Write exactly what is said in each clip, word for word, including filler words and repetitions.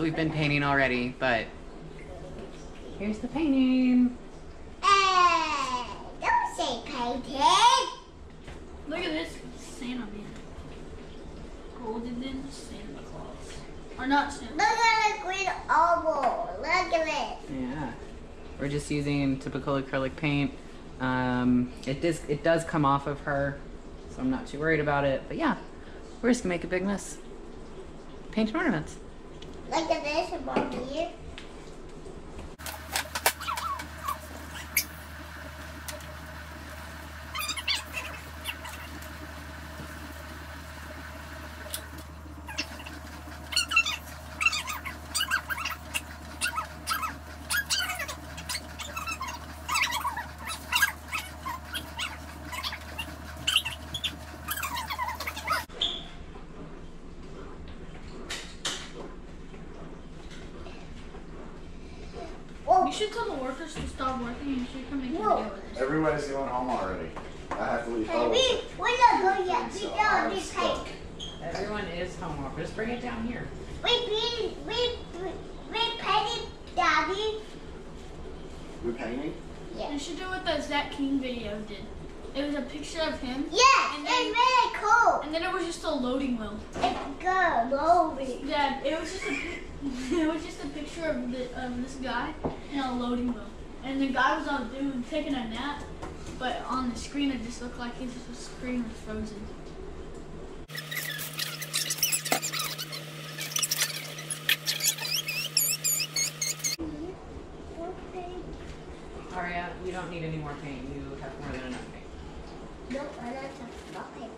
So we've been painting already, but here's the painting. Hey, don't say painted. Look at this Santa man. Golden Santa Claus. Or not Santa. Look at the green oval. Look at it. Yeah. We're just using typical acrylic paint. Um, it, does, it does come off of her, so I'm not too worried about it. But yeah, we're just going to make a big mess. Paint and ornaments. Look at this one here. You should tell the workers to stop working and you should come and deal with this. Everybody's going home already. I have to leave home. Hey, we, we're not going yet. We don't need cake. Everyone is home. Just bring it down here. We painted, we, we painted Daddy. We painted? Yeah. You should do what the Zach King video did. It was a picture of him. Yeah, and then, it was really cool. And then it was just a loading wheel. It's good, loading. Yeah, it was just a it was just a picture of the, um, this guy and a loading wheel. And the guy was on doing taking a nap, but on the screen it just looked like his screen was frozen. Aria, we don't need any more paint. You have more than enough paint. No, I don't have not paint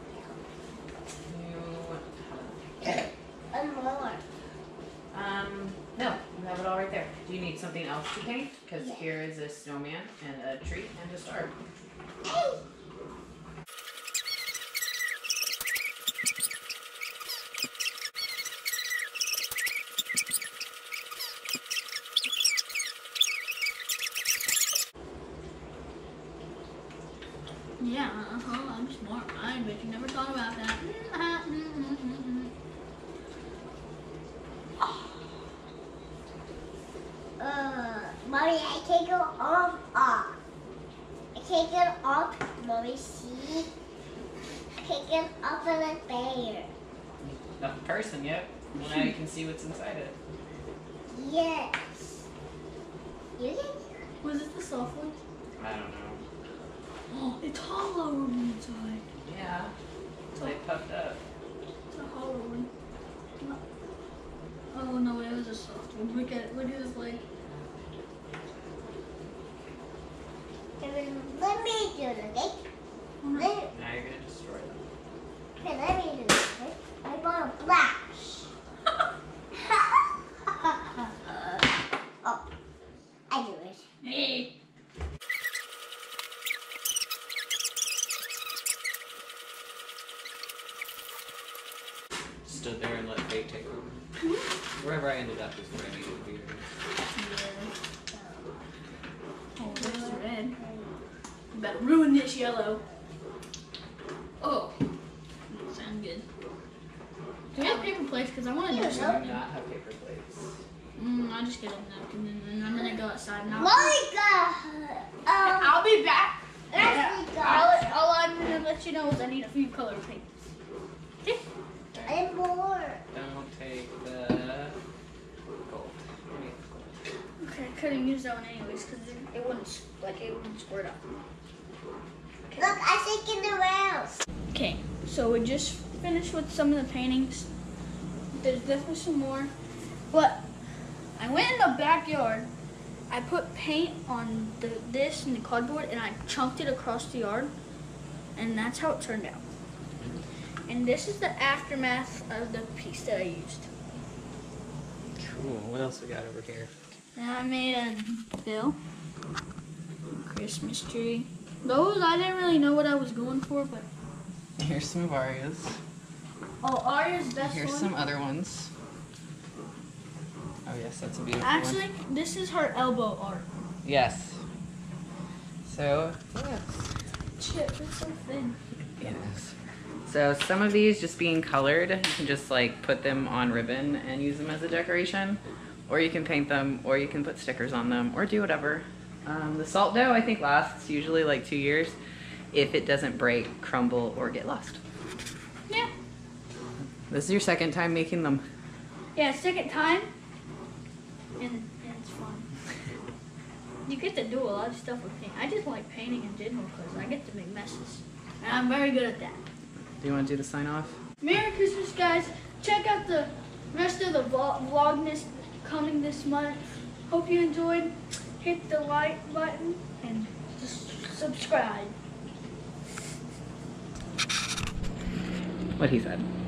now. And more. Um, no, you have it all right there. Do you need something else to paint? Because yeah. Here is a snowman and a tree and a star. Hey. Yeah, uh-huh, I'm smart, I bet you never thought about that. Uh, Mommy, I can't go off, off. I can't get off, Mommy, see? I can't get off of the bear. Not the person yet. Well, now you can see what's inside it. Yes. You can? Was it the soft one? I don't know. Oh, it's hollow on the inside. Yeah, it's like puffed up. It's a hollow one. Oh no, it was a soft one. Look at it. Look at his leg. Let me do it, okay? Now you're gonna destroy them. Okay, let me do it. Okay? I bought a flash. Oh, I do it. Hey. Stood there and let fate take over. Mm-hmm. Wherever I ended up is where I needed to be. Oh, there's the red. I'm about to ruin this yellow. Oh, doesn't sound good. Do we have paper plates? Because I want to do something. I do not have paper plates. Mm, I'll just get a napkin and I'm going to go outside now. Monica! Um, I'll be back. Yeah. I'll, all I'm going to let you know is I need a few color paints. Okay? And more. Don't take the gold. Okay, I couldn't use that one anyways because it, it wouldn't like it wouldn't squirt up. Okay. Look, I think in the rails. Okay, so we just finished with some of the paintings. There's definitely some more, but I went in the backyard. I put paint on the this and the cardboard, and I chunked it across the yard, and that's how it turned out. And this is the aftermath of the piece that I used. Cool. What else we got over here? Now I made a bill. Christmas tree. Those, I didn't really know what I was going for, but... Here's some of Aria's. Oh, Aria's best Here's one. Here's some other ones. Oh, yes, that's a beautiful Actually, one. Actually, this is her elbow art. Yes. So, yes. Chip, it's so thin. It is. So some of these, just being colored, you can just like put them on ribbon and use them as a decoration, or you can paint them, or you can put stickers on them, or do whatever. Um, the salt dough, I think, lasts usually like two years if it doesn't break, crumble, or get lost. Yeah. This is your second time making them. Yeah, second time, and, and it's fun. You get to do a lot of stuff with paint. I just like painting in general because I get to make messes, and I'm very good at that. Do you want to do the sign off? Merry Christmas, guys. Check out the rest of the vlogmas coming this month. Hope you enjoyed. Hit the like button and just subscribe. What he said.